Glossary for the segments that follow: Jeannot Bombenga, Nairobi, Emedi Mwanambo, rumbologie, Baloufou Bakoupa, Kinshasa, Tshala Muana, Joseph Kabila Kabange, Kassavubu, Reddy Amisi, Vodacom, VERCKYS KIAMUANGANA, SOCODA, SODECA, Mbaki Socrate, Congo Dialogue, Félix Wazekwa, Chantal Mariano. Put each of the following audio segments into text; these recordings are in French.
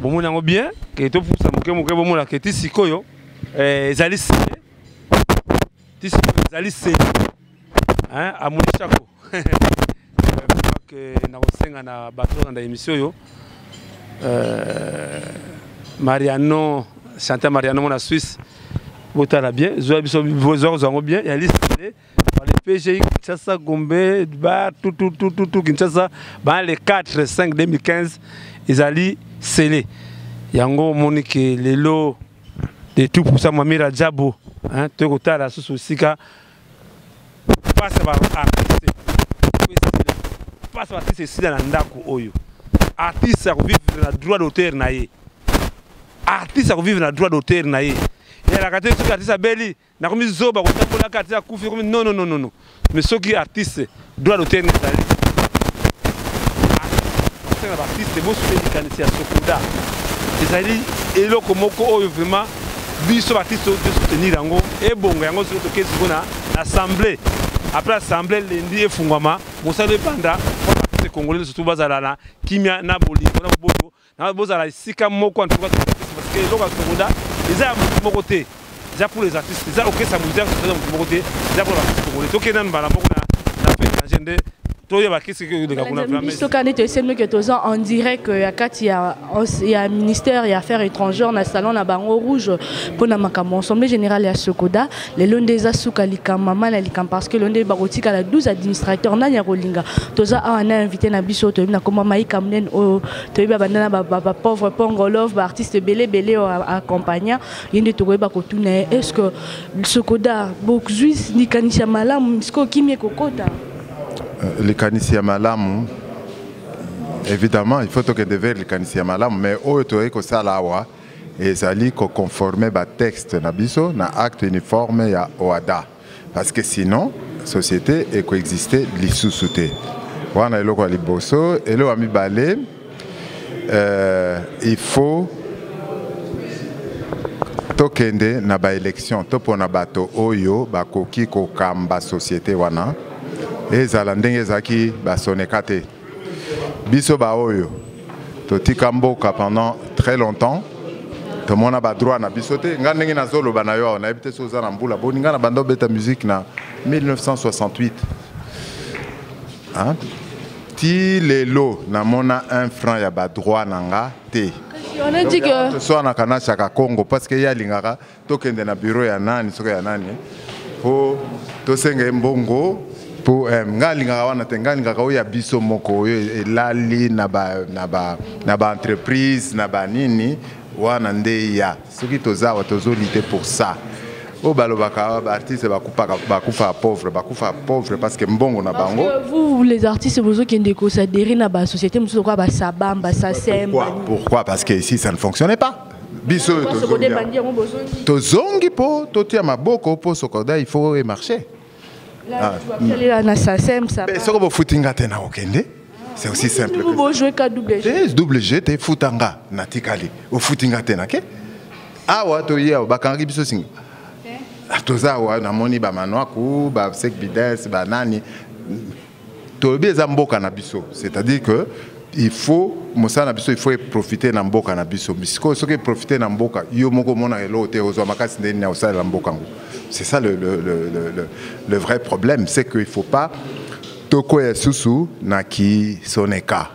Bon bien, que tout pour ça, que Tissikoyo, Zalisé, hein, à Mouchako. Que na bateau dans l'émission, Mariano, Chantal Mariano, mon Suisse, Botala bien, vos ordres bien, et listé par les PGI, Kinshasa, Gombe, tout, Kinshasa, les 4, 5, 2015, ils allaient sceller. Yango, Monique, les lots de tout pour ça, Mamira Djabo, hein, Togota, la Sousse, Sika, passe par artiste ici dans l'Andako Oyo. Artiste à vivre dans le droit d'auteur naïe. Artiste à vivre dans le droit d'auteur naïe. Il y a la catégorie de l'artiste à Belli. N'a commis Zoba, on a pour la catégorie à Koufi. Non. Mais ce qui est artiste, droit d'auteur naïe. Artiste, c'est bon, c'est à SOCODA. C'est-à-dire, et le Komoko Oyo vraiment, vise sur l'artiste de soutenir Ango. Et bon, Ango, c'est le cas de l'Assemblée. Après l'Assemblée, lundi et Fungama, Moussa de Panda, les Congolais surtout Bazalala, Kimia Naboli, Nabozala, Sika Moko, en tout cas, parce que les gens ils ont mon côté, déjà pour les artistes, déjà ok, ça vous dit, mon côté, déjà pour les artistes congolais. Donc, il y a un balambo, on a fait une agenda. On dirait que quand il y a un ministère et affaires étrangères, le salon à Bango Rouge, pour l'Assemblée générale à SOCODA, les l'un des Asoukalika, Maman Alikam, parce que l'un des Barotik a 12 administrateurs, Nanya Rolinga. Toza a invité Nabiso, Toyba, Nakoma Maïka, Mnen, Toyba, Banana, Pauvre Pongolov, artiste Bélé, Bélé, accompagnant, Yende Toyba, Kotune. Est-ce que SOCODA, Bokzuis, Nikanisha Malam, Misko, Kimie Kokota? Les caniciens malam, évidemment, il faut que deviennent les caniciens malam, mais autre que ça là-haut, ils allaient conformer bas texte, nabiso, na acte uniforme ya oada, parce que sinon, société et coexister l'issouté. On a le quoi liboso, et le ami balé, il faut tokende na ba élection, topo na bato oyo, ba koki ko kamba société wana. Et Zalandenge Zaki Basonekate. Biso Baoyo. Toti Kamboka pendant très longtemps. Tout le monde a droit à bisoter. Ngandenge na Zolo Banayo, on a habité Sozana Mbula. Boninga na bando beta musique na 1968. Hein? Ti lelo na mona 1 franc ya ba droit nanga te. On a dit que soit na kanacha ka Congo parce que ya lingaka tokende na bureau ya nani soka ya nani. Po to senge mbongo. Pour ngalingawana tengalingakao ya biso moko elali na ba entreprise na ba nini wana nde ya soki tozawa tozolite pour ça o balobaka ba artiste ba kufa pauvre parce que mbongo na bango vous les artistes bozo qui ndeko ça deri na ba société muso kwa ba sabamba ça sem pourquoi parce que ici ça ne fonctionnait pas biso tozongi po totia maboko po SOCODA il faut marcher. Là, tu vas aller à Nassasem, ça va. Mais ce que vous foutez, c'est aussi simple. Vous jouez qu'à double G. Double G, tu es foutanga, natikali. Vous foutez, ok? Ah ouais, tu y es, bakangi bisosing. Toza wa na moni ba manoaku, ba sek bidens, ba nani. Tobi zamboka na biso, c'est-à-dire que il faut mosana biso, il faut profiter na mboka na biso. Misiko soki profiter na mboka, yo moko mona elo te ozwa makasi ndeni na osala mboka ngo. C'est ça le vrai problème, c'est qu'il ne faut pas toko et susu naki soneka.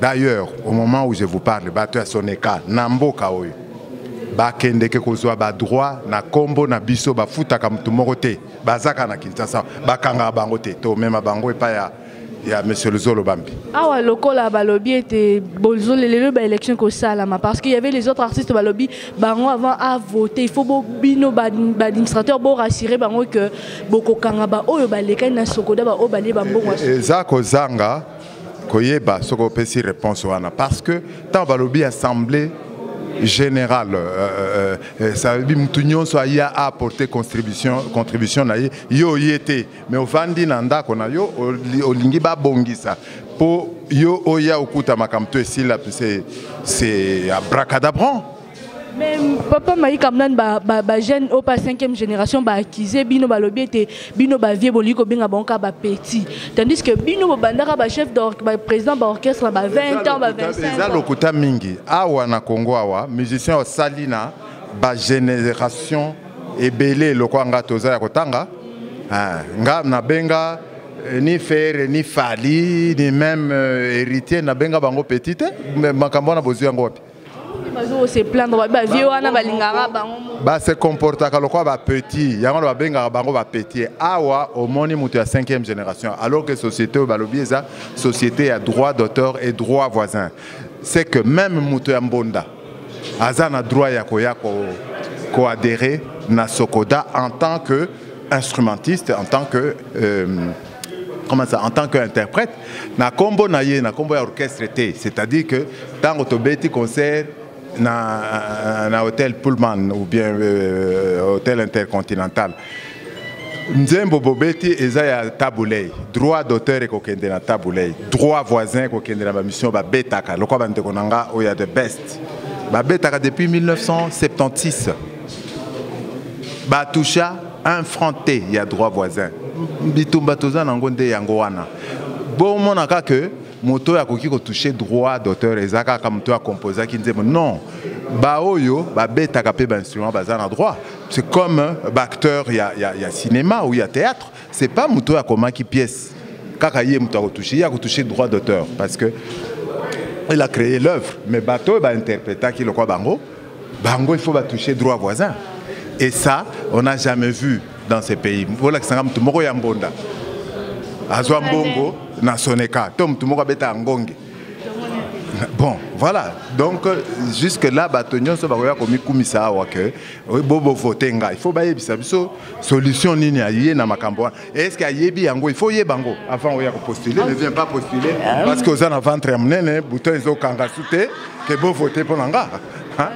D'ailleurs, au moment où je vous parle, bato ya soneka nambo kaoyo. Ba kendeke kozwa ba droit na kombo na biso ba futa ka mutu moko te. Bazaka na Kinshasa, ba kanga bango te. To mema bango pa ya monsieur le Zolo Bambi. Ah ouais, lokola balobi était bolzo lelo ba élection ko sala ma parce qu'il y avait les autres artistes balobi bango avant à voter il faut bino ba administrateur bo rassurer bango que boko kanga ba oyo ba leka na SOCODA ba o bale ba mbongo. Ezako zanga koyeba soko pesi réponse wana parce que tant balobi assemblée général ça veut dire mutunyo so ya apporter contribution na yo yete mais ovandi na ndako na yo olingi ba bongisa po yo oya okuta makamto esila c'est abracadabran Même papa m'a dit comme ba jeune au pas 5e génération ba acquisé bino ba lobby était bino ba vieux boliko benga banka ba petit tandis que bino bandara ba chef d'orchestre ba président ba orchestre ba 20 ans ba 25 ans lokota mingi awa na Congo awa musicien au salina ba génération ebelé lokwanga toza ya kotanga nga na benga ni faire ni fali ni même héritier na benga bango petite makambo na bozu yango se plaindre ba vieux wana balingara bango ba se comporter kalo kwa ba petit yango ba benga bango ba petit awa au moni mutu ya 5e génération alors que société ba lobi eza société a droit d'auteur et droit voisin c'est que même mutu ya mbonda azana droit ya koyako ko adhérer na SOCODA en tant que instrumentiste en tant que comment ça, en tant qu'interprète, na combo na ye, na combo orchestre té, c'est-à-dire que tant autobéti concert na hôtel Pullman ou bien hôtel intercontinental. Nzembo bobeti eza ya tabulei, droit d'auteur et kokende na tabulei, droit voisin kokende na ba mission ba betaka, lokwa ba ndeko nanga oya the best. Ba betaka depuis 1976. Ba toucha un franc té ya droit voisin. Bitumba toza nango nde yango wana bomona ka ke moto ya koki ko toucher droit d'auteur ezaka ka moto ya composer ki nzemo non ba oyo ba beta ka pe ba instrument bazana droit c'est comme ba acteur il y a cinéma ou il y a théâtre c'est pas moto ya koma ki pièce kaka ye moto ko toucher ya ko toucher droit d'auteur parce que il a créé l'œuvre mais bato ba interpréter ki lokwa bango il faut ba toucher droit voisin et ça on n'a jamais vu dans ces pays. Voilà que ça rampe moko ya mbonda. Azwa mbongo na soneka. Tom tumoko beta ngonge. Bon, voilà. Donc jusque là batonyon so bakoya komi kumisa wa ke bobo voter nga. Il faut ba yebisa biso solution nini aye na makambo. Est-ce qu'il yebi yango il faut yebango avant oya ko postuler, ne viens pas postuler parce que ozana ventre ya mnene bouton ezo kanga soute que bo voter pour nga. La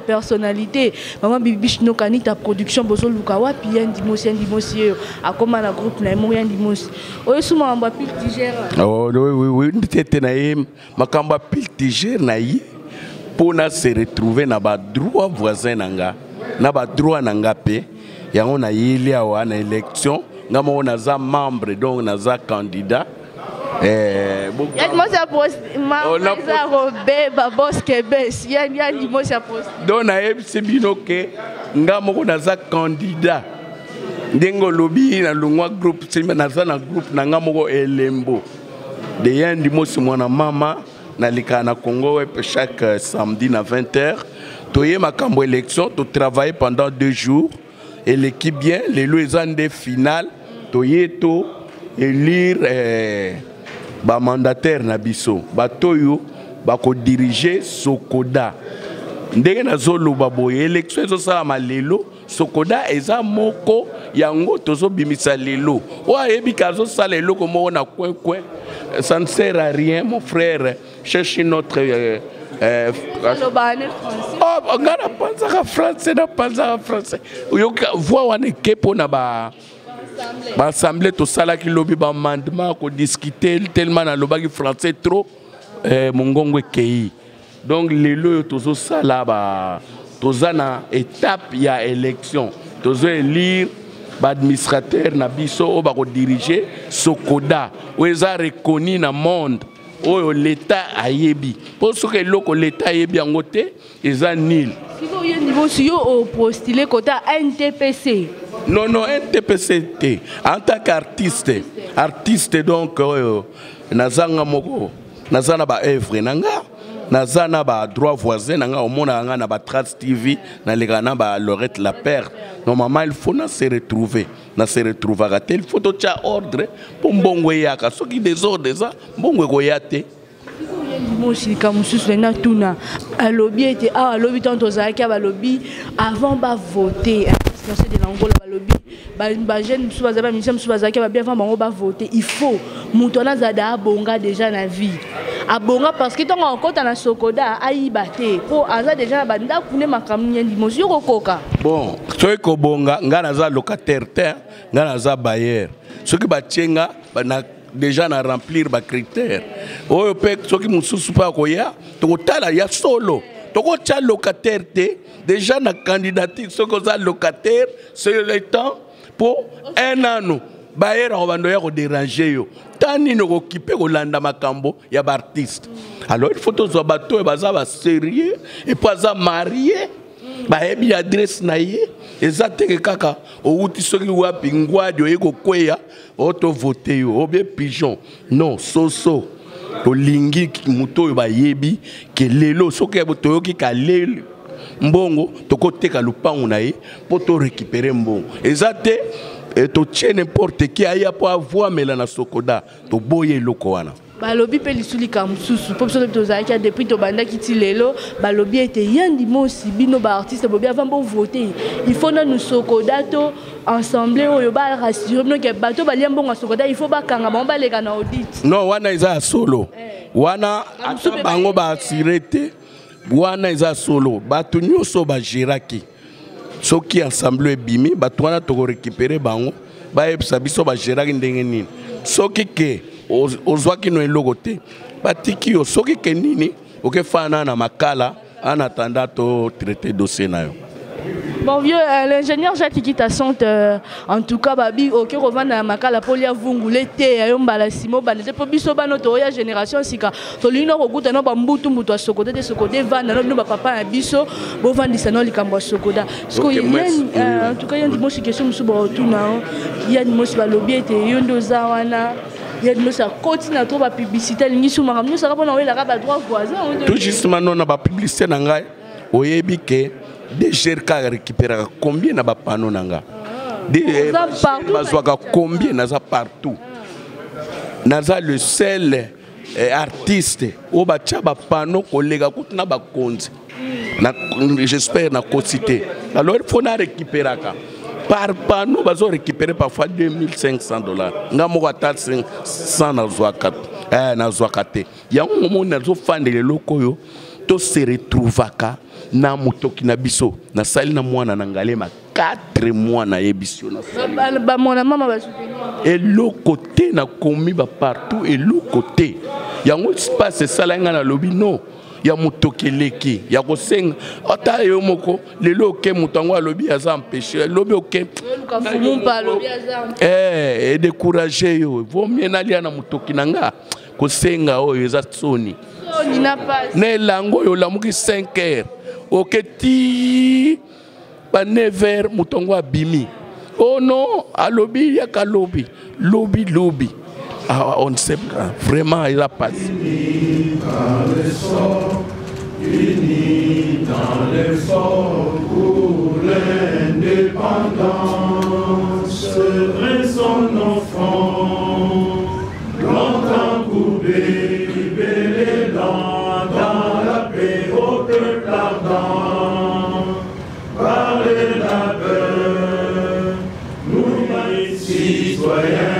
personnalité maman bibiche no kanita production bozo luka wapi ndimosi akoma na groupe na moyen ndimosi oyo suma mba pil tiger oh oui nditete na yim makamba pil tiger na yi pona se retrouver na ba droit voisin nanga na ba droit nanga pe yango na yili awa na élection ngamo ona za membre donc na za candidat candidat ndengo lobi na lungwa groupe na za groupe na ngamo elembo de yandi mosi mwana mama na likana Congo chaque samedi à 20h toyé makambo élection to travailler pendant 2 jours et l'équipe bien les loisans des finales toyeto élire ba mandataire na biso ba toyo ba ko diriger SOCODA ndenge na zolo ba boye élection zo sala malelo SOCODA eza moko yango tozo bimisa lelo wa ebi kazo sala lelo ko mo na kwenkwe ça ne sert à rien mon frère cherche notre oh ngana panza français na panza français yo voix wana kepo na ba l'assemblée tout ça là qui lobby ba amendement qu'on discuter tellement na lobaki français trop mongongo kei donc lelo tozo sala ba tozana étape ya élection tozo élire ba administrateur na biso o ba ko diriger SOCODA o eza reconnu na monde o l'état ayebi pour ce que loko l'état ayebi angote eza nil si vous y niveau si au postuler quota NTPC non NTPCT en tant qu'artiste donc nazanga moko nazana ba œuvre nanga nazana ba droit voisin nanga au monde nanga na ba Trace TV na legana ba Lorette la perte normalement il faut na se retrouver il faut to cha ordre pour mbongo ya ka soki désordre ça mbongo ko yate moshika mususu na tuna a lobby était a lobby tanto zaki ba lobby avant ba voter de l'Angola ba lobby ba jeune musuba zaba musuba bazaki ba bien avant ba voter il faut mutona zada bonga déjà na vie abonga parce que tant encore dans la SOCODA aibate pour aza déjà banda kune makamnya dimosio kokoka bon soki ko bonga ngana za locataire terre ngana za bailleur soki ba tchenga na déjà à remplir les critères. Oh, ceux qui ne sont pas là, ils sont solo. Ils sont locataires, déjà dans la candidature, ceux qui sont locataires, c'est le temps pour un an. On va nous déranger. Tant qu'ils sont occupés, ils sont artistes. Alors, il faut que les bateaux soient sérieux, ils soient mariés. Il y a des adresses, et ça, c'est que kaka, ou tu sais que ou a pingouin, tu es coquilla, auto voté, ou bien pigeon. Non, so, au lingi muto ba yebi, que lelo, so que boto qui calé, mbongo, to côté kalupa on aie, pour te récupérer mbongo. Et ça, c'est to tient n'importe qui aie pour avoir mais la na sokoda, to boye lokoana. Balobi peli suli kamsusu popsole tozaki depuis to banda kitilelo balobi ete yandi mosi bino ba artiste bobi avant bon voter il faut na nous sokoda to ensemble oyo ba rassure no ke bato balia mbongo sokoda il faut ba kanga ba baleka na audit non wana iza solo wana bango ba assurete wana iza solo bato nyoso ba jiraki soki ensemble bimi bato wana to récupérer bango ba epsa biso ba jiraki ndenge nini soki ke ozwa kino elogote batiki osoki kenini okefana na makala anatanda to traiter dossier nayo. Bon vieux l'ingénieur Jacques Kitasante en tout cas babi oké revanda makala polia vungule te ayombala simo banete po biso banoto ya génération sika to lino kokuta no bambutu mbutu a sokoda de sokoda vanda no ba papa ya biso bo vandisa no likambo sokoda sko yeni en tout cas yandi moshi question musu ba tuna yandi moshi ba lobby te yondo za wana. Il y a des gens qui continuent à trouver la publicité. Ils ont des droits voisins. Tout justement, nous avons la publicité. Nous avons récupéré combien de panneaux. Nous avons combien de partout. Nous avons le seul artiste qui a des panneaux collègues. J'espère que nous avons cité. Alors, il faut récupérer. Par panneau, nous avons récupéré parfois $2 500. Nous avons 500 il y a un moment où nous avons fait des locaux, tous se retrouvent à na mutokina biso na sali na mwana na ngalema 4 mois na ebiso na ba mwana mama ba soutenir et l'autre côté na komi ba partout et l'autre côté il y a un espace sala nga na lobby non il y a mutokeleki il y a kosenga ata yo moko lelo ke mutango lobby aza empêcher lobby oké kafumu pa lobby aza eh décourager yo vaut mieux na lia na mutokina nga kosenga oyo eza tsoni na passe ne lango yo la muki 5h ok ti ba never mutongo abimi oh non à lobby ya kalobi lobby ah, on sait vraiment il a passé unis dans l'effort pour l'indépendance résonne en France longtemps courbé libellé dans la paix au cœur ardent par les labeurs nous les citoyens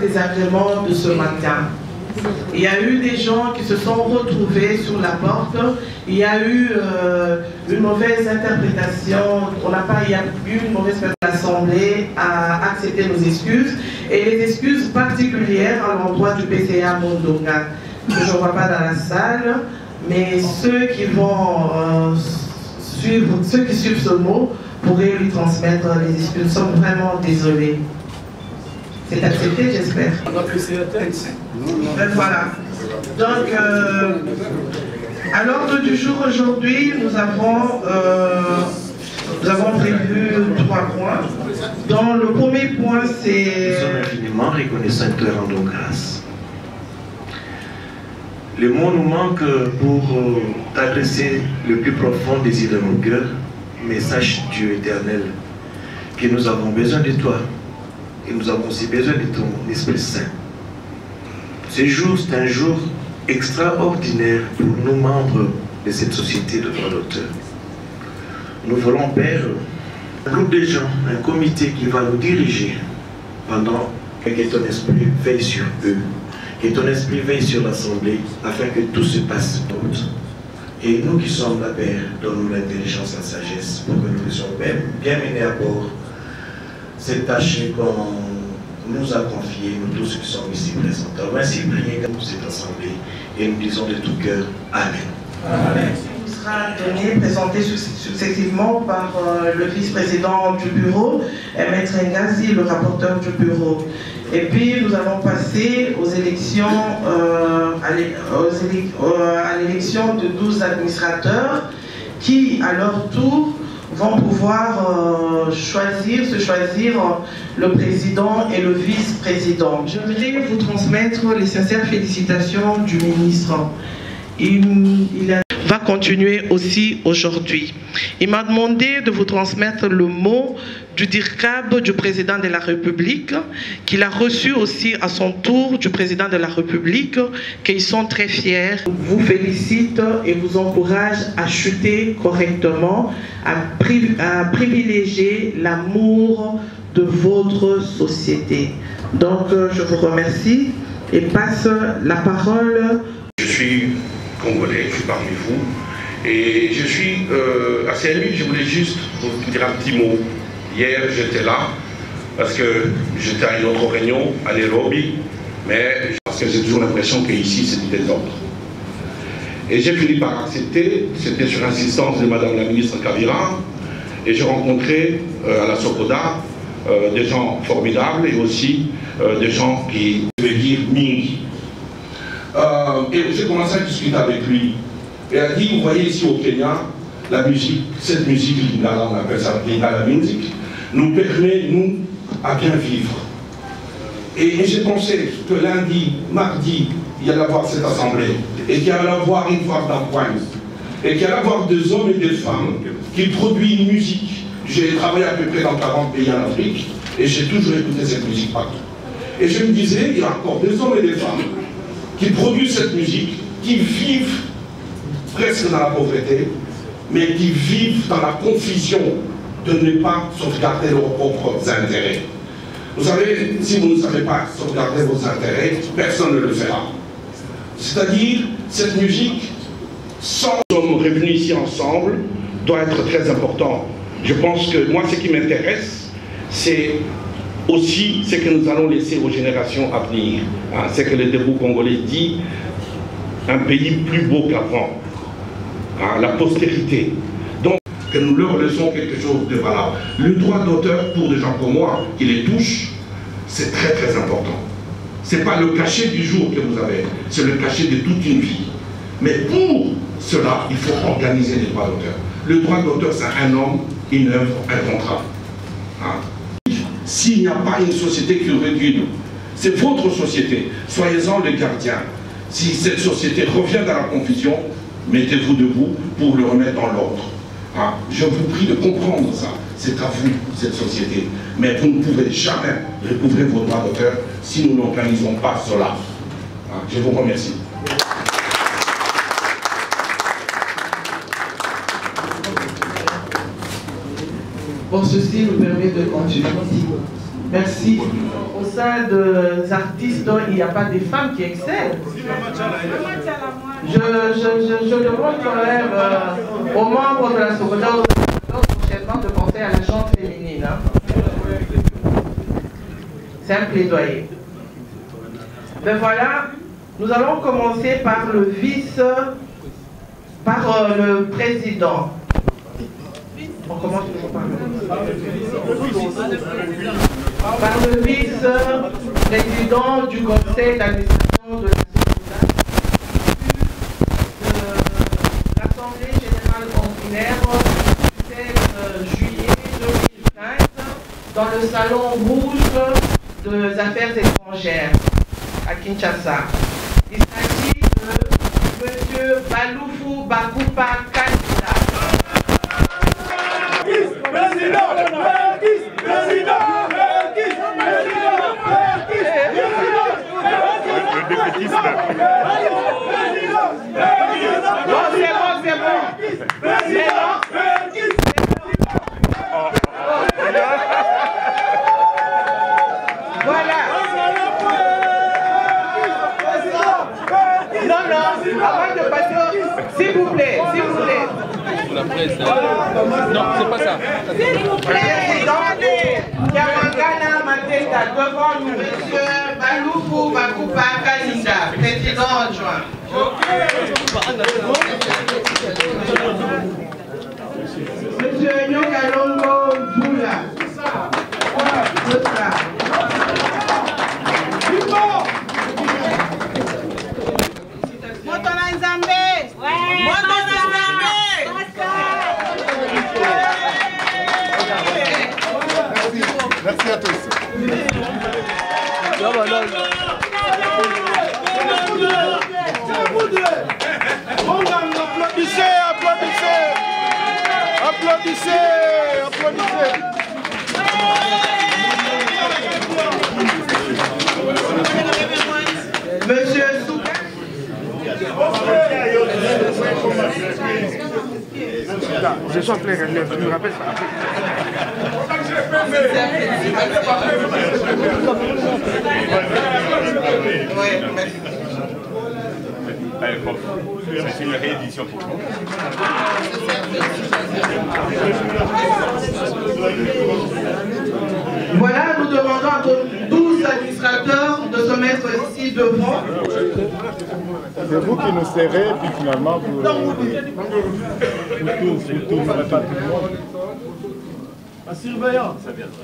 désagréments de ce matin. Il y a eu des gens qui se sont retrouvés sur la porte, il y a eu une mauvaise interprétation, il y a eu une mauvaise assemblée à accepter nos excuses, et les excuses particulières à l'endroit du PCA Mondonga, que je ne vois pas dans la salle, mais ceux qui vont ceux qui suivent ce mot pourraient lui transmettre les excuses. Nous sommes vraiment désolés. C'est accepté, j'espère. Voilà. Donc, À l'ordre du jour aujourd'hui, nous avons prévu 3 points. Dans le premier point, c'est... Nous sommes infiniment reconnaissants et leur rendons grâce. Les mots nous manquent pour t'adresser le plus profond désir de nos cœurs, mais sache, Dieu éternel, que nous avons besoin de toi et nous avons aussi besoin de ton Esprit Saint. Ce jour, c'est un jour extraordinaire pour nous membres de cette société de droit d'auteur. Nous voulons, Père, un groupe de gens, un comité qui va nous diriger pendant que ton esprit veille sur eux, que ton esprit veille sur l'Assemblée, afin que tout se passe bien. Et nous qui sommes la Père, donne-nous l'intelligence et la sagesse pour que nous puissions bien mener à bord cette tâche qu'on nous a confiée, nous tous qui sommes ici présents. Alors ainsi, prions pour cette Assemblée et nous disons de tout cœur, Amen. Amen. Donné, présenté successivement par le vice-président du bureau, et Maître Ngazi, le rapporteur du bureau. Et puis nous allons passer aux élections, à l'élection de 12 administrateurs qui, à leur tour, vont pouvoir se choisir le président et le vice-président. Je voudrais vous transmettre les sincères félicitations du ministre. Il va continuer aussi aujourd'hui. Il m'a demandé de vous transmettre le mot du dirkab du président de la République, qu'il a reçu aussi à son tour du président de la République, qu'ils sont très fiers. Vous félicite et vous encourage à chuter correctement, à privilégier l'amour de votre société. Donc, je vous remercie et passe la parole. Je suis congolais, je suis parmi vous, et je suis à CMU. Je voulais juste vous dire un petit mot. Hier, j'étais là, parce que j'étais à une autre réunion, à Nairobi, mais parce que j'ai toujours l'impression qu'ici, c'est du désordre. Et j'ai fini par accepter, c'était sur insistance de Madame la ministre Kabira, et j'ai rencontré à la SOCODA des gens formidables, et aussi des gens qui, je vais dire, mingi. Et j'ai commencé à discuter avec lui. Et elle a dit, vous voyez ici au Kenya, la musique, cette musique, on appelle ça la musique, nous permet, nous, à bien vivre. Et j'ai pensé que lundi, mardi, il y allait avoir cette assemblée, et qu'il y allait avoir une foire d'appoint, et qu'il y allait avoir des hommes et des femmes qui produisent une musique. J'ai travaillé à peu près dans 40 pays en Afrique, et j'ai toujours écouté cette musique partout. Et je me disais, il y a encore des hommes et des femmes qui produisent cette musique, qui vivent presque dans la pauvreté, mais qui vivent dans la confusion de ne pas sauvegarder leurs propres intérêts. Vous savez, si vous ne savez pas sauvegarder vos intérêts, personne ne le fera. C'est-à-dire, cette musique, sans nous sommes revenus ici ensemble, doit être très important. Je pense que moi, ce qui m'intéresse, c'est aussi ce que nous allons laisser aux générations à venir. Hein, c'est que le Debout congolais dit, un pays plus beau qu'avant. Hein, la postérité. Donc, que nous leur laissons quelque chose de valable. Le droit d'auteur, pour des gens comme moi, qui les touchent, c'est très très important. Ce n'est pas le cachet du jour que vous avez, c'est le cachet de toute une vie. Mais pour cela, il faut organiser les droits d'auteur. Le droit d'auteur, c'est un homme, une œuvre, un contrat. Hein. S'il n'y a pas une société qui régule, c'est votre société, soyez-en les gardiens. Si cette société revient dans la confusion, mettez-vous debout pour le remettre dans l'ordre. Hein? Je vous prie de comprendre ça. C'est à vous, cette société. Mais vous ne pouvez jamais recouvrer vos droits d'auteur si nous n'organisons pas cela. Hein? Je vous remercie. Bon, ceci nous permet de continuer. Merci. Au sein des artistes, il n'y a pas des femmes qui excellent. Je demande quand même aux membres de la SOCODA prochainement de penser à la chante féminine. Hein. C'est un plaidoyer. Ben voilà, nous allons commencer par le président. On commence toujours par le vice-président du conseil d'administration de la SOCODA, le salon rouge des affaires étrangères à Kinshasa. Il s'agit de M. Baloufou Bakoupa devant nous, M. Baloufou Bakoupa Kalinda, président adjoint. M. Nyokalongo Mboula. Merci à tous. Applaudissez. Monsieur Souka. Je suis en plein relève, je me rappelle ça. C'est une réédition pour vous. Voilà, nous demandons à 12 administrateurs de se mettre ici devant. C'est vous qui nous serrez, puis finalement vous. Vous ne pas tout le monde. La surveillance, ça viendra.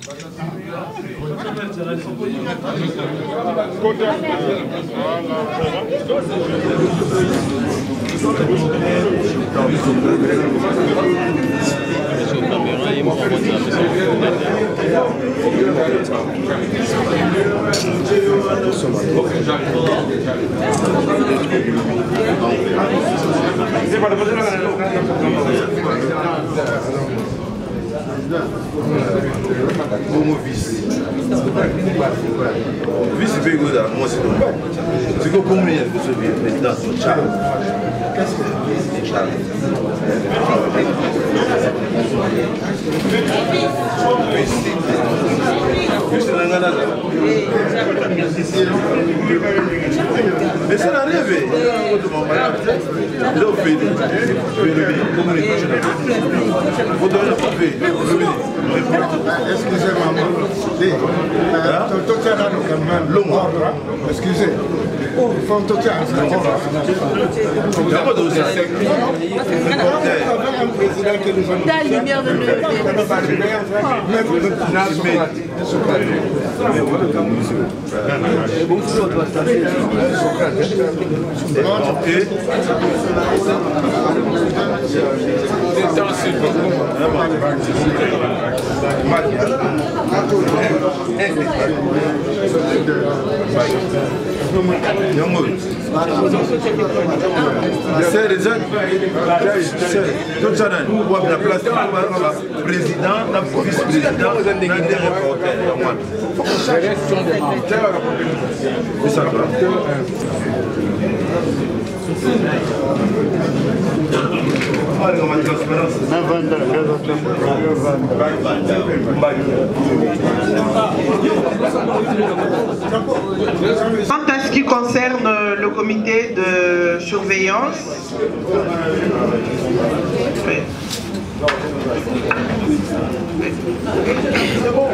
Excusez. C'est les gens tout ça la place président, la vice-président, des reporters. En ce qui concerne le comité de surveillance,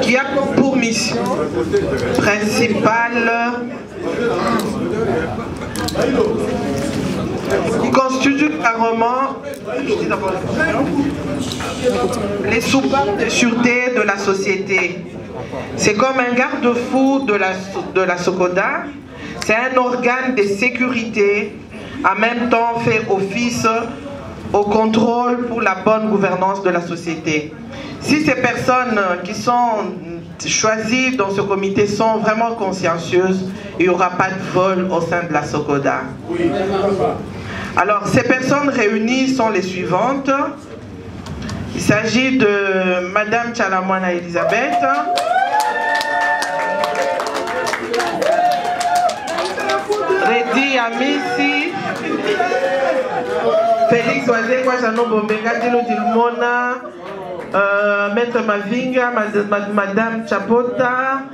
qui a pour mission principale, qui constitue carrément les soupapes de sûreté de la société. C'est comme un garde-fou de la SOCODA. C'est un organe de sécurité, en même temps fait office au contrôle pour la bonne gouvernance de la société. Si ces personnes qui sont choisies dans ce comité sont vraiment consciencieuses, il n'y aura pas de vol au sein de la SOCODA. Oui. Alors, ces personnes réunies sont les suivantes. Il s'agit de Madame Tshala Muana Elisabeth, Reddy Amisi, Félix Wazekwa, Jeannot Bombenga, Dilo Dilmona, Maître Mavinga, Madame Chapota,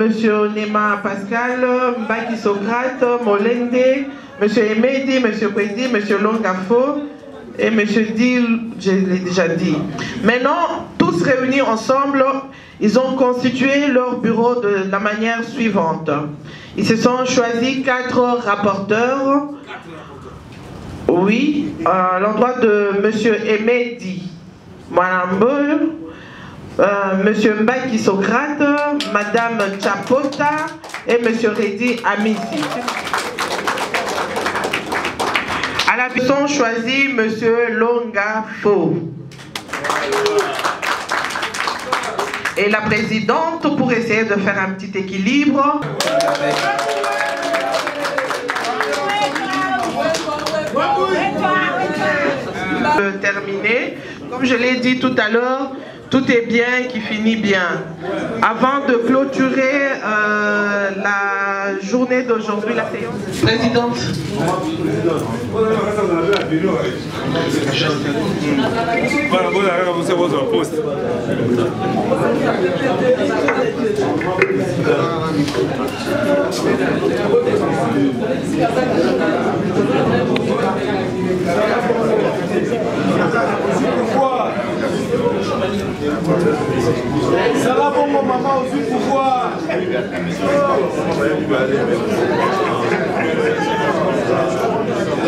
Monsieur Nema Pascal, Mbaki Socrate, Molende, Monsieur Emedi, Monsieur Predi, Monsieur Longafo et Monsieur Dil, je l'ai déjà dit. Maintenant, tous réunis ensemble, ils ont constitué leur bureau de la manière suivante. Ils se sont choisis 4 rapporteurs. Oui, à l'endroit de Monsieur Emedi Mwanambo, Monsieur Mbaki Socrate, Madame Chapota et Monsieur Reddy Amisi. À la maison choisis Monsieur Longafo. Et la présidente, pour essayer de faire un petit équilibre. Terminé. Comme je l'ai dit tout à l'heure, tout est bien qui finit bien. Avant de clôturer la journée d'aujourd'hui, la séance. Présidente. Ça va pour mon maman aussi pouvoir.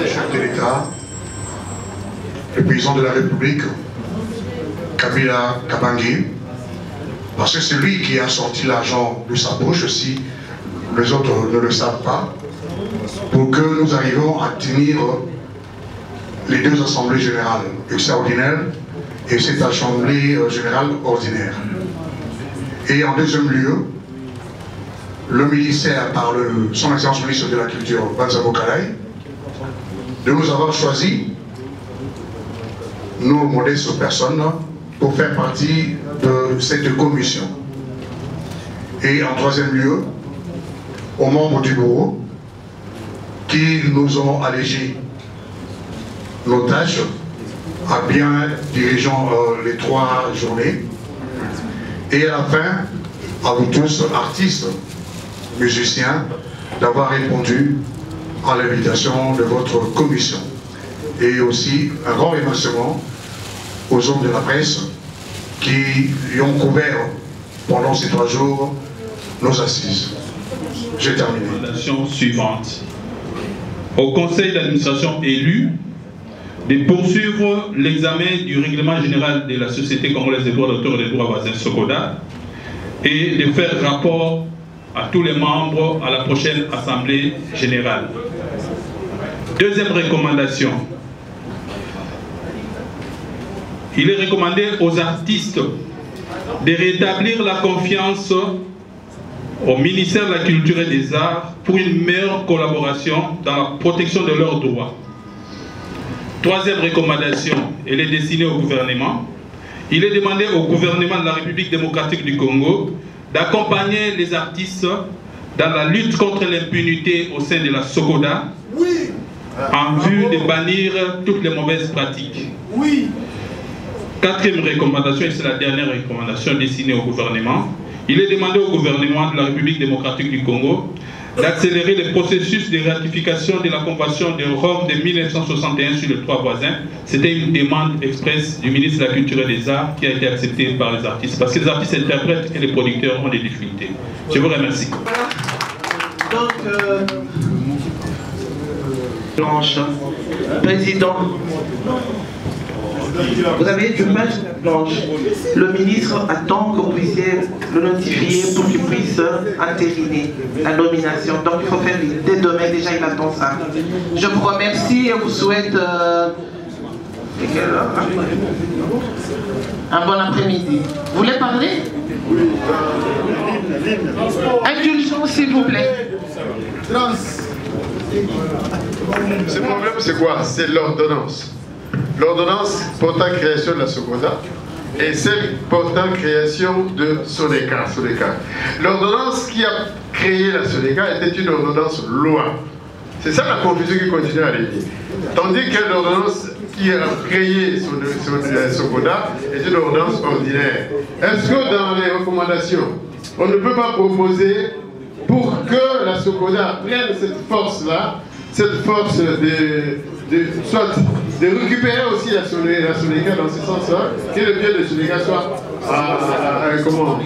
Chef de l'État, le président de la République, Kabila Kabangi, parce que c'est lui qui a sorti l'argent de sa poche aussi, les autres ne le savent pas, pour que nous arrivions à tenir les deux assemblées générales extraordinaires et cette assemblée générale ordinaire. Et en deuxième lieu, le ministère, par son excellence ministre de la Culture, Banzabo Kalaï, de nous avoir choisi, nos modestes personnes, pour faire partie de cette commission. Et en troisième lieu, aux membres du bureau, qui nous ont allégé nos tâches, à bien dirigeant les 3 journées. Et à la fin, à vous tous, artistes, musiciens, d'avoir répondu à l'invitation de votre commission. Et aussi un grand remerciement aux hommes de la presse qui y ont couvert pendant ces 3 jours nos assises. J'ai terminé. Recommandation suivante. Au conseil d'administration élu, de poursuivre l'examen du règlement général de la Société congolaise des droits d'auteur et des droits voisins SOCODA et de faire rapport à tous les membres à la prochaine Assemblée générale. Deuxième recommandation. Il est recommandé aux artistes de rétablir la confiance au ministère de la Culture et des Arts pour une meilleure collaboration dans la protection de leurs droits. Troisième recommandation, elle est destinée au gouvernement. Il est demandé au gouvernement de la République démocratique du Congo d'accompagner les artistes dans la lutte contre l'impunité au sein de la SOCODA en vue de bannir toutes les mauvaises pratiques. Quatrième recommandation, et c'est la dernière recommandation destinée au gouvernement, il est demandé au gouvernement de la République démocratique du Congo d'accélérer le processus de ratification de la Convention de Rome de 1961 sur les droits voisins. C'était une demande expresse du ministre de la Culture et des Arts qui a été acceptée par les artistes, parce que les artistes interprètent et les producteurs ont des difficultés. Je vous remercie. Donc, blanche, président, vous avez une page blanche. Le ministre attend que vous puissiez le notifier pour qu'il puisse entériner la nomination. Donc il faut faire dès demain, déjà il attend ça. Je vous remercie et vous souhaite Un bon après-midi. Vous voulez parler? Indulgence, s'il vous plaît. Ce problème, c'est quoi? C'est l'ordonnance. L'ordonnance portant création de la SOCODA et celle portant création de SODECA. L'ordonnance qui a créé la SODECA était une ordonnance loi. C'est ça la confusion qui continue à régner. Tandis que l'ordonnance qui a créé SOCODA est une ordonnance ordinaire. Est-ce que dans les recommandations, on ne peut pas proposer pour que la SOCODA prenne cette force-là, cette force de récupérer aussi la SODECA dans ce sens-là, que le bien de SODECA soit comment?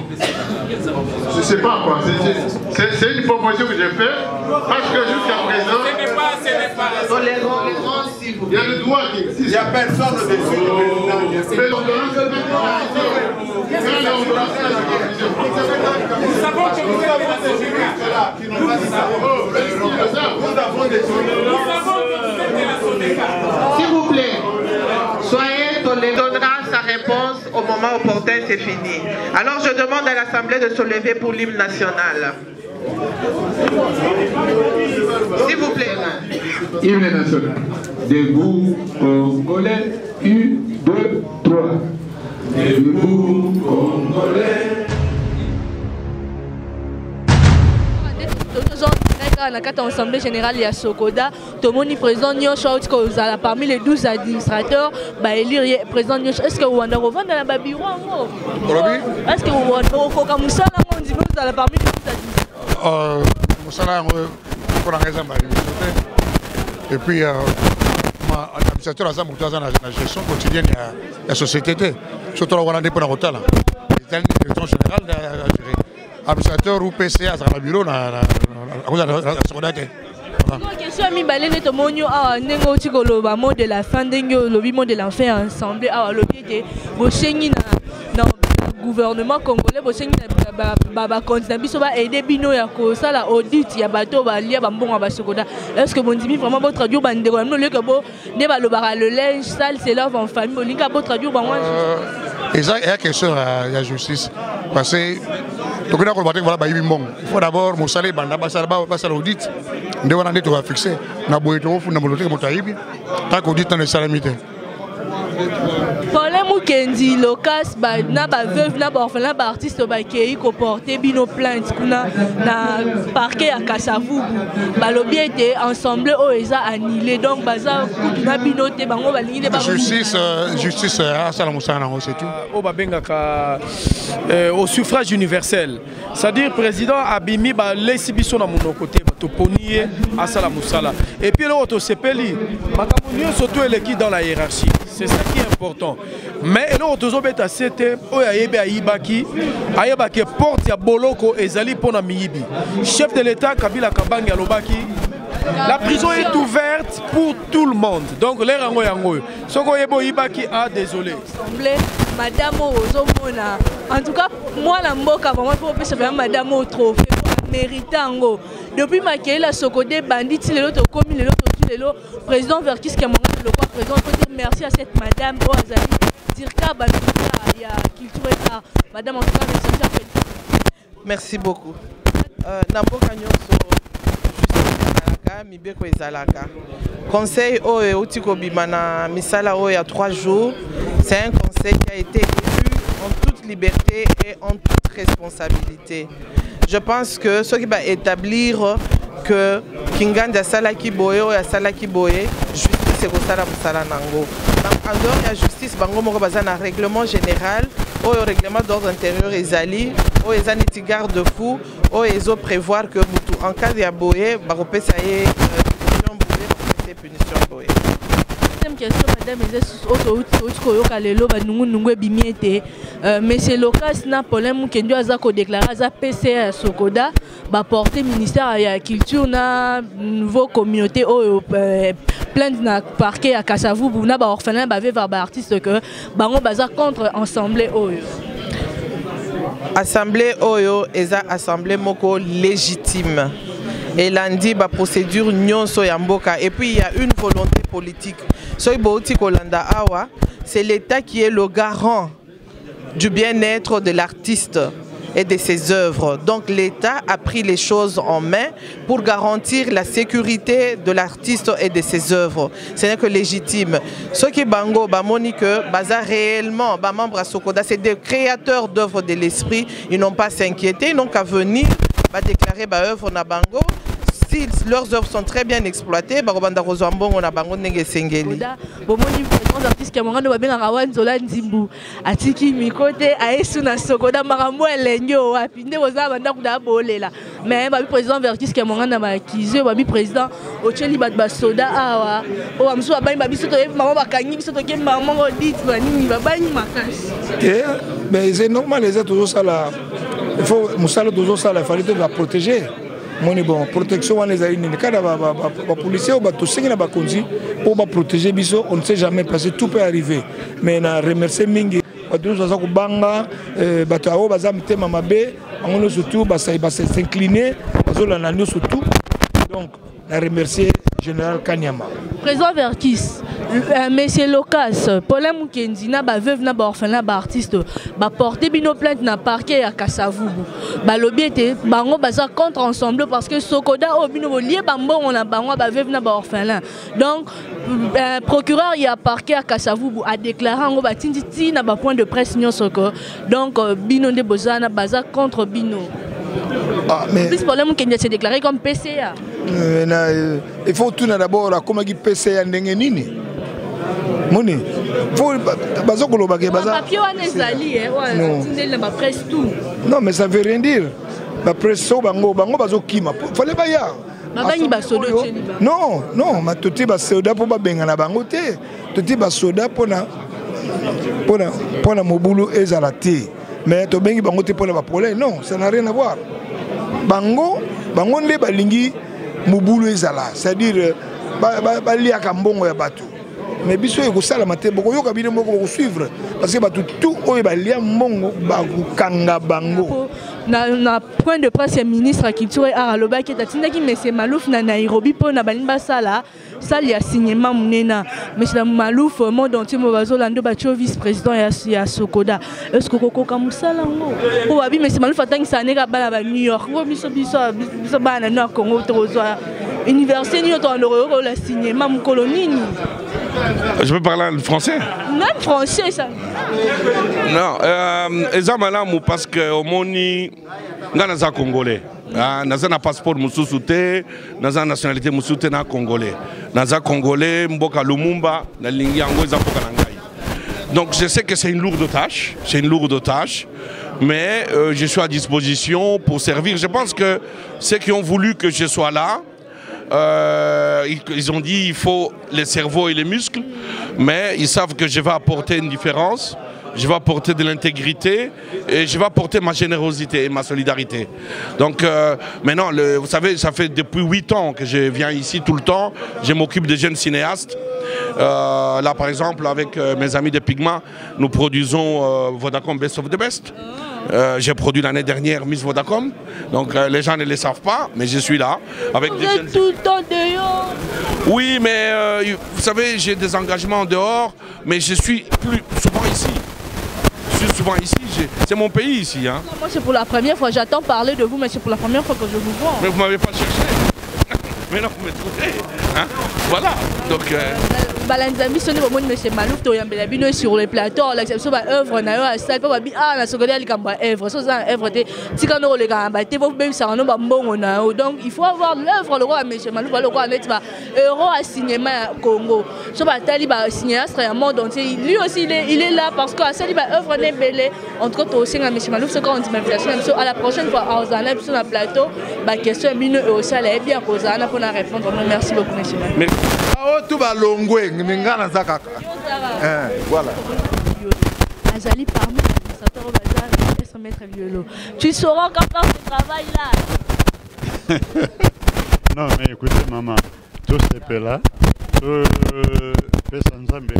Je ne sais pas quoi. C'est une proposition que j'ai faite parce que jusqu'à présent, il y a le droit qui existe. Il n'y a personne de dessus. Mais l'ordonnance n'est pas. Nous savons que nous avons des juristes qui n'ont pas dit ça. Nous avons des juristes. S'il vous plaît, soyez tolérants. Sa réponse au moment opportun, c'est fini. Alors je demande à l'Assemblée de se lever pour l'hymne national. S'il vous plaît. Hymne national. Debout, Congolais, 1, 2, 3. Debout, Congolais. La carte assemblée générale et à Sokoda, tout le monde est présent. Parmi les 12 administrateurs, élire est présent. Est-ce que vous avez un bureau? Est-ce que vous avez un bureau? Parmi les 12 administrateurs, et puis l'administrateur a la gestion quotidienne de la société. Surtout la Rwanda pour la Rotala. C'est une direction générale à gérer. Administrateur ou PCA, c'est le bureau. Question mi balene to monyo a nengo tikolo ba mot de la fin dengo lobi mot de l'enfer ensemble a lobi te bo sengi na gouvernement congolais bo sengi na ba continent biso ba aider bino ya ko sala audit ya bato ba lia ba mbongo ba SOCODA. Est-ce que mon dimi vraiment votre radio ba ndeko no le que bo ne ba lo ba le linge sale c'est leur en famille bolinga votre radio ba moi exact et question ya justice parce que il faut d'abord moussaler l'audit. Nous devons fixer. Nous devons fixer. Tant qu'audit, nous devons fixer. Problème Kendi, Locas, Naba veuve, Naba orphelin, artiste, qui a porté bino plainte, kuna na parquet à Kassavou, Balobi était ensemble, Oeza annulé, donc Baza, Kuna bino, Tebango, Balini, Tebango. Justice, Tshala Muana, c'est tout. Au suffrage universel, c'est-à-dire président Abimi, l'exhibition dans mon côté, Toponié, à Tshala Muana. Et puis l'autre, c'est Peli, Makamounio, surtout elle est dans la hiérarchie. C'est ça qui est important. Mais nous avons fait un CT, nous avons fait un porte à Boloko et Zali Ponamiyibi. Chef de l'État, Kabila Kabang et Alobaki. La prison est ouverte pour tout le monde. Donc, les rango yango. Soko yebo ibaki a désolé. Madame Ozomona. En tout cas, moi, la mboka, moi, je peux faire madame au trophée. Méritango. Depuis ma la Sokodé, bandit, les autres, commis, les autres. Président Verkis qui a mangé le roi président, merci à cette madame Oazali, Tirka Balouka, Culture et Art. Madame, en tout cas, merci beaucoup. Conseil Otiko Bimana Misala il y a 3 jours. C'est un conseil qui a été élu en toute liberté et en toute responsabilité. Je pense que ce qui va établir que Kinganda Salaki Boye ou Salaki Boye, justice est au Sala Moussala Nango. En dehors de la justice, Bango Morobazan a un règlement général, ou un règlement d'ordre intérieur Ezali, ou Ezan iti garde-fou, ou Ezo prévoir que en cas de Boye, Baropé Saye, punition Boye, punition Boye. Deuxième question, madame, mais c'est l'occasion d'un problème qui a déclaré à PCA Sokoda, porter ministère à la culture, na nouveau communauté, plainte na parquet à Kassavou, na ba orphelin, ba veuve, ba artiste que baron baza contre assemblée oyo. Assemblée oyo est assemblée moko légitime. et lundi ba procédure nyonso ya mboka. Et puis il y a une volonté politique. C'est l'État qui est le garant du bien-être de l'artiste et de ses œuvres. Donc l'État a pris les choses en main pour garantir la sécurité de l'artiste et de ses œuvres. Ce n'est que légitime. Ce qui est bango, Monique, réellement, membre à SOCODA, c'est des créateurs d'œuvres de l'esprit. Ils n'ont pas à s'inquiéter, ils n'ont qu'à venir déclarer œuvre na bango. Si leurs œuvres sont très bien exploitées, Barobanda Rosoambongo na bango nenge sengeli. Artiste camerounais va bien rawan zola nzimbu atiki mikote aesu na sokoda marambo elenyo apinde boza banda kuda bolela mais ba président vertis camerounais ba kize ba président ocheli bat basoda awa o amso ba ba biso to maman ba kanyi biso to ke maman o dit ba nini ba ba ni makasi eh mais c'est normal les toujours ça là il faut musala toujours ça là il fallait la protéger. Moni bon protection on les a une kada ba policier ba to singina ba konzi pour ba protéger biso, on ne sait jamais parce que tout peut arriver. Mais na remercier mingi ba tous za ko banga ba to awo ba za mtema mabe ngono surtout ba sai ba s'incliner azola na nyo surtout. Donc na remercier général Kanyama. Président Verkis, monsieur Locas, problème Kendi na ba veuve na ba orphelin ba artiste ba porter bino plainte na parquet à Kassavubu. Ba lobby était bango baza contre ensemble parce que Sokoda au bino lié ba mbongo na bango ba veuve na ba orphelin. Donc procureur il y a parquet à Kassavubu a déclaré ngo ba tinditi na ba point de presse nyon soko. Donc bino de bozana baza contre bino. Ah, mais plus problème Kendi s'est déclaré comme PCA. Il faut tout d'abord comme qui PCA ndenge nini moni faut bazokoloba ke baza papier wana ezali tindeli na presse tout non mais ça veut rien dire la presse bango bango bazokima fallait ba ya mabangi ba soda non non matoti ba soda po ba benga na bango te toti ba soda pona mobulu ezala te mais to bengi bango te pona ba problème non ça n'a rien à voir bango bango nde balingi mobulu ezala c'est-à-dire ba liaka mbongo ya bato. Mais biso eko sala matebo ko yoka bino moko ko suivre parce que bato tout oyo ba lia mbongo ba kanga bango na point de presse ya ministre ya culture et art aloba ke tatindaki monsieur Malouf na Nairobi po na balimba sala sala ya signement munena monsieur Malouf monde entier mobazolando batio vice président ya Sokoda est-ce que koko kamusala ngo po babi monsieur Malouf atangisa aneka bala ba New York ngo biso biso biso bana na Congo tozoa université ni oto ndoro la signement mukolonini. Je peux parler en français? Même français ça. Non, ezamalamu parce que omoni nga naza congolais. Naza na passeport mususu te, naza nationalité mususu te na congolais. Naza congolais mboka Lumumba na lingi yango eza mboka na ngai. Donc je sais que c'est une lourde tâche, mais je suis à disposition pour servir. Je pense que ceux qui ont voulu que je sois là ils ont dit il faut les cerveaux et les muscles, mais ils savent que je vais apporter une différence, je vais apporter de l'intégrité et je vais apporter ma générosité et ma solidarité. Donc maintenant, vous savez, ça fait depuis 8 ans que je viens ici tout le temps, je m'occupe des jeunes cinéastes. Là par exemple avec mes amis de Pigma, nous produisons Vodacom Best of the Best. J'ai produit l'année dernière Miss Vodacom. Donc les gens ne le savent pas, mais je suis là avec des jeunes... tout le temps dehors. Oui, mais vous savez, j'ai des engagements dehors, mais je suis plus souvent ici. C'est mon pays ici. Hein. Non, moi c'est pour la première fois, j'attends parler de vous, mais c'est pour la première fois que je vous vois. Mais vous m'avez pas cherché. Mais non, vous me trouvez. Hein? Voilà. Donc. Balanzami, ce n'est pas moi, monsieur Malouf, tu as bien habillé sur le plateau, l'acceptation de l'œuvre, on a eu à ça, pas bien, ah, la seconde, elle cambre, œuvre, ça, c'est œuvre, si quand on regarde, bah, t'es vous même ça, on a bon, on a, donc il faut avoir l'œuvre, le roi, monsieur Malouf, le roi, net, bah, euro à cinéma Congo, ce bah, taliba cinéaste, un monde entier, lui aussi, il est là parce que à ça, il va œuvre n'est belle, entre autres aussi, monsieur Malouf, ce qu'on dit, ma invitation, à la prochaine fois, on a un sur le plateau, bah, question, mine, aussi, elle est bien posée, on a à répondre. Merci beaucoup, monsieur. Merci. Voilà. Azali parmi les maître violon. Tu sauras quand faire ce travail là. Non mais écoutez maman, tout ce que là,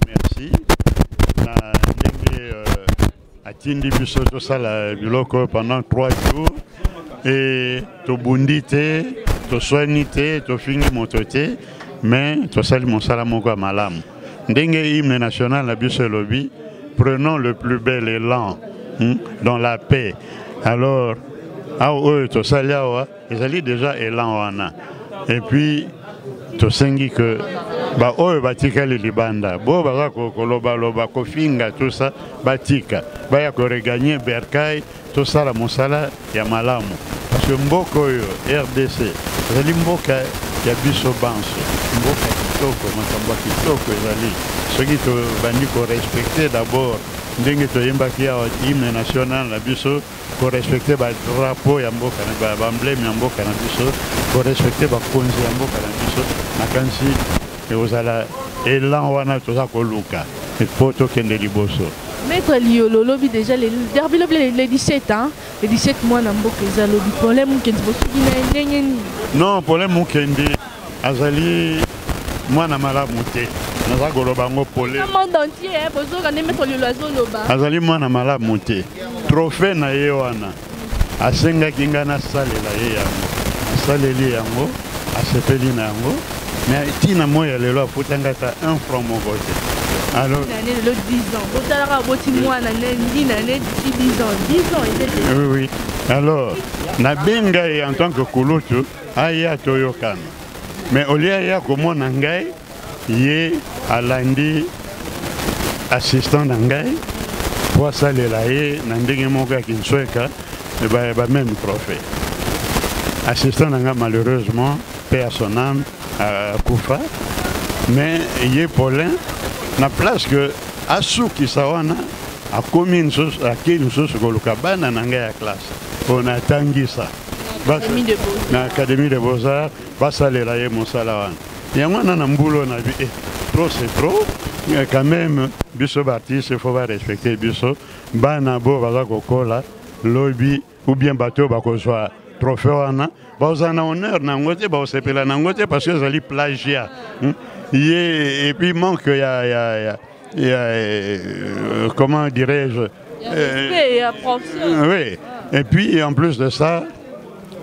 merci. La atteindre du soto ça la biloko pendant 3 jours et to bundité. toswani te tofingi moto te mais tosali mosala moko ya malamu ndenge hymne national na biso lobby prenons le plus bel élan dans la paix alors awo tosali awa ezali déjà élan wana et puis tosengi que ba oyo batikali libanda bo baza kokoloba loba kofinga tout ça batika baya ko regagner berkai tout ça la mosala ya malamu parce que mboko oyo RDC ezali mboka ya biso banso mboka kitoko makambo kitoko ezali soki tobandi korespecte d'abord ndenge toyembaki awa hymne national na biso korespecte badrapo ya mboka na bambleme ya mboka na biso korespecte bakonzi ya mboka na biso nakanisi et là on a tout ça pour Luka et pour tout le liboso. Maître Liolo lobby déjà les derby les 17 ans les 17 mois n'ont pas les lobby problème qui est possible non problème qui est azali moi n'a mal à monter nous avons le bango polé monde entier besoin d'aller mettre le loiseau là azali moi n'a mal à monter trophée na yewana asenga kinga na sale la yeyango sale li yango asepeli na yango. Mais il y a un franc mon côté. Alors, il y a 10 ans. Oui, oui. Alors, Nabengaï en tant que Kouloutou, Aya Toyokan. Mais au lieu de mon Nangaï, il y a lundi assistant Nangaï, pour ça, il y a un gars qui est même trophée. Assistant Nangaï, malheureusement, personne. Koufa, mais il y a Paulin, na place que Assou qui sawana a commis une chose à qui nous sommes sur le cabane en anglais classe. On a tangué ça. L'Académie de Beaux-Arts va s'aller là et mon salawan. Il y a un boulot, on a vu trop, c'est trop. Quand même, Bissot Baptiste, il faut respecter Bissot. Banabo, Bazakokola, lobby ou bien bateau, Bakozoa. Trophée, vous en honneur, parce que vous allez plagier. Et puis, il manque, comment dirais-je, oui. Et puis, en plus de ça,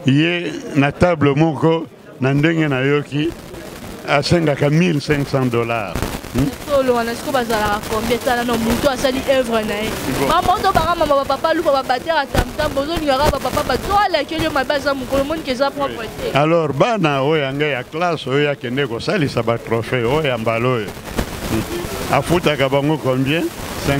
il y a une table Moko, Nandenge Nayoki, à $500. Alors, bana oyanga ya classe oya kende ko sali sa ba trophée oya mbaloyo. Afuta kabango combien? $50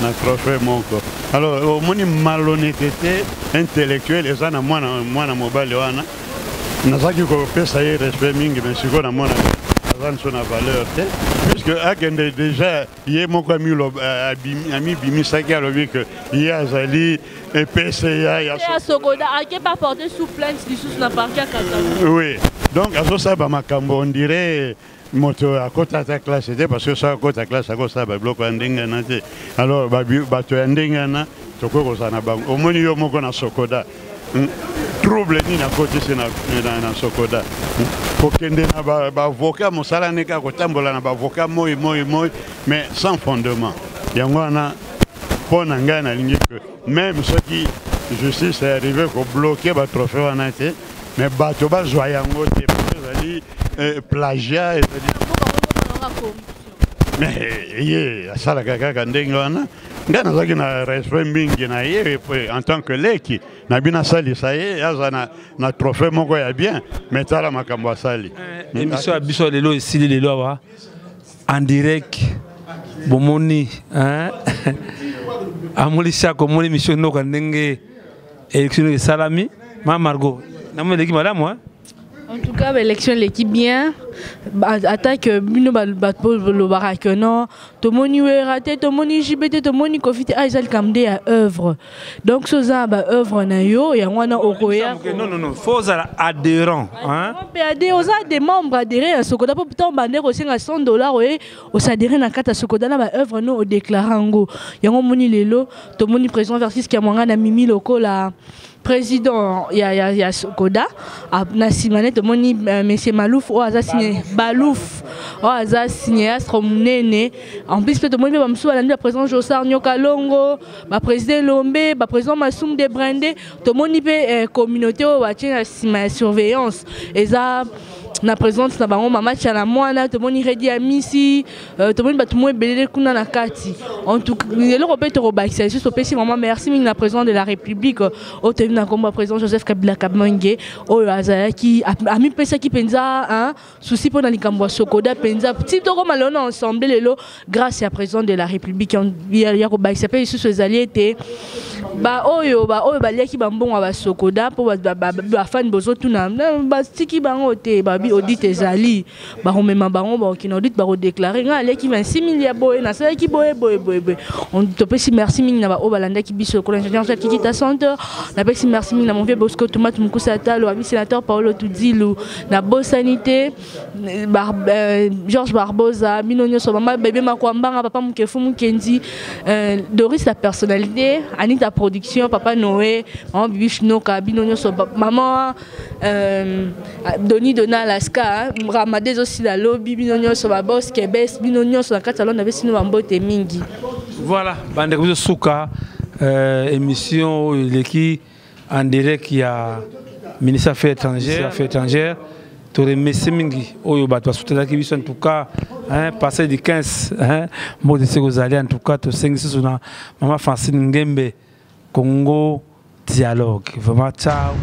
na trophée moko. Alors, au moni malhonnêteté intellectuelle eza na mwana mobali wana. Nazaki ko pesa ye respect mingi mais siko na mwana son valeur, puisque déjà il y a mon ami Bimisaki que il y a Zali et PCA, il y a SOCODA qui pas porté sous plainte sous la partie à Kazan. Oui, donc à ça on dirait moto à côté à ta classe c'était parce que ça à côté à classe à cause ça bloc endingana alors bateau endingana toko ko sana bango au moins yo moko na SOCODA. Trouble ni na côté c'est na SOCODA. Kokende na ba avocat mosala neka kotambola na ba avocat moi mais sans fondement. Yango wana pona ngai na lingi même ceux qui justice est arrivé ko bloquer ba trophée wana té mais bato ba joie yango té ezali plagiat ezali mais asala kaka ndenge wana nga nazaki na respect mingi na ye en tant que leki na bina sali sa ye aza na trophée moko ya bien mais tala makambo asali émission biso lelo esili lelo awa en direct bomoni hein amulisha ko moni mission noka ndenge élection de salami ma Margot na mo leki madame hein. En tout cas, l'élection l'équipe bien. Attaque, nous le baraquement. Tout le monde est raté, tout le monde est gibété, tout le monde est confité. Ah, ils ont comme des œuvres. Donc, ce sont des œuvres. Non, non, non. Faut adhérents. Aux des membres adhérents à SOCODA. Pourtant, on a $100. On s'adhère à 4 à SOCODA. On a œuvre non au déclarant. Il y a un monde qui est là. Tout le monde est présent vers 6 qui a un mimi local là. Président ya SOCODA, Nassimane, Moni, M. Malouf, Oaza Sine, Balouf, aza cinéaste monene en plus peut-être moi même bamsu balandi président Josar Nyoka Longo ba président Lombe ba président Masum de Brandé to moni pe communauté o ba tient na surveillance eza na présence na bango mama Tshala Muana to moni redi amisi to moni ba to moi belele kuna na kati en tout le Robert Robaxia juste au PC maman merci mine na président de la République au tenu na komba président Joseph Kabila Kabange o azaya qui ami pesa qui penza hein souci pour na likambo SOCODA penza petit to ko malona ensemble lelo grâce à président de la République ya Robaxia pe sous ses alliés té ba oyo balia ki bambongo ba SOCODA pour ba fan bozo tout na ba tiki bango té ba audit ezali baromema baron ba okina audit ba déclarer nga aleki 26 milliards boye na sala ki boye boye boye on te pesi merci mingi na ba obalanda ki biso ko l'ingénieur qui dit à 100 heures na pesi merci mingi na mon vieux Bosco Tomate Mukusa Talo ami sénateur Paolo Tudilu na bo sanité Georges Barbosa Minonyo so mama bébé makwamba papa Mukefu Mukendi Doris la personnalité Anita production papa Noé maman Bibishno Kabinonyo so maman Doni Donal Alaska, Ramadez aussi la lobby, binonion sur la bosse, Québec, binonion sur la Catalogne, avec sinon un beau témingi. Voilà, Bandekouzo Souka, émission qui en direct il y a ministère affaires étrangères, tout le Messemingi, Oyobat, parce que en tout cas, passé du 15, moi de ce que vous allez en tout cas, tout 5 sous Maman Francine Ngembe, Congo Dialogue. Vraiment, ciao.